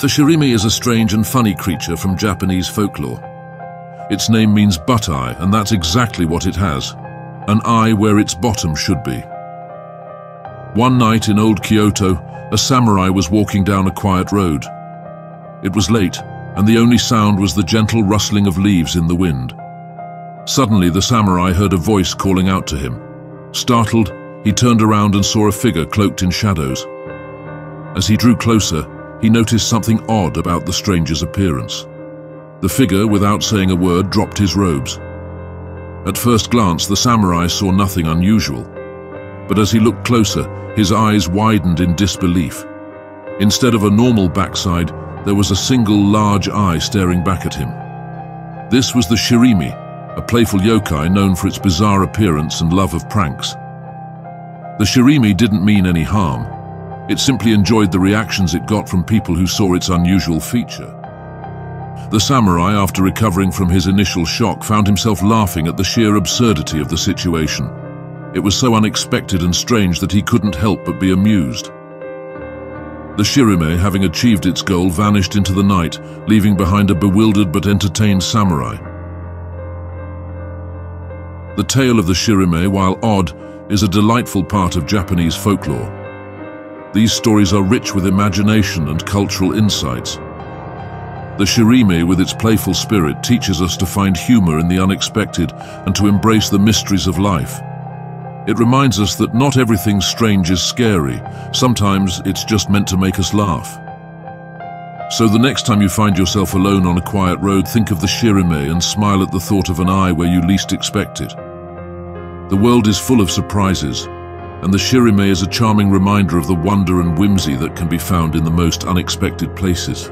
The shirime is a strange and funny creature from Japanese folklore. Its name means butt-eye, and that's exactly what it has, an eye where its bottom should be. One night in old Kyoto, a samurai was walking down a quiet road. It was late, and the only sound was the gentle rustling of leaves in the wind. Suddenly, the samurai heard a voice calling out to him. Startled, he turned around and saw a figure cloaked in shadows. As he drew closer, he noticed something odd about the stranger's appearance. The figure, without saying a word, dropped his robes. At first glance, the samurai saw nothing unusual. But as he looked closer, his eyes widened in disbelief. Instead of a normal backside, there was a single large eye staring back at him. This was the shirime, a playful yokai known for its bizarre appearance and love of pranks. The shirime didn't mean any harm. It simply enjoyed the reactions it got from people who saw its unusual feature. The samurai, after recovering from his initial shock, found himself laughing at the sheer absurdity of the situation. It was so unexpected and strange that he couldn't help but be amused. The shirime, having achieved its goal, vanished into the night, leaving behind a bewildered but entertained samurai. The tale of the shirime, while odd, is a delightful part of Japanese folklore. These stories are rich with imagination and cultural insights. The shirime, with its playful spirit, teaches us to find humor in the unexpected and to embrace the mysteries of life. It reminds us that not everything strange is scary. Sometimes it's just meant to make us laugh. So the next time you find yourself alone on a quiet road, think of the shirime and smile at the thought of an eye where you least expect it. The world is full of surprises, and the shirime is a charming reminder of the wonder and whimsy that can be found in the most unexpected places.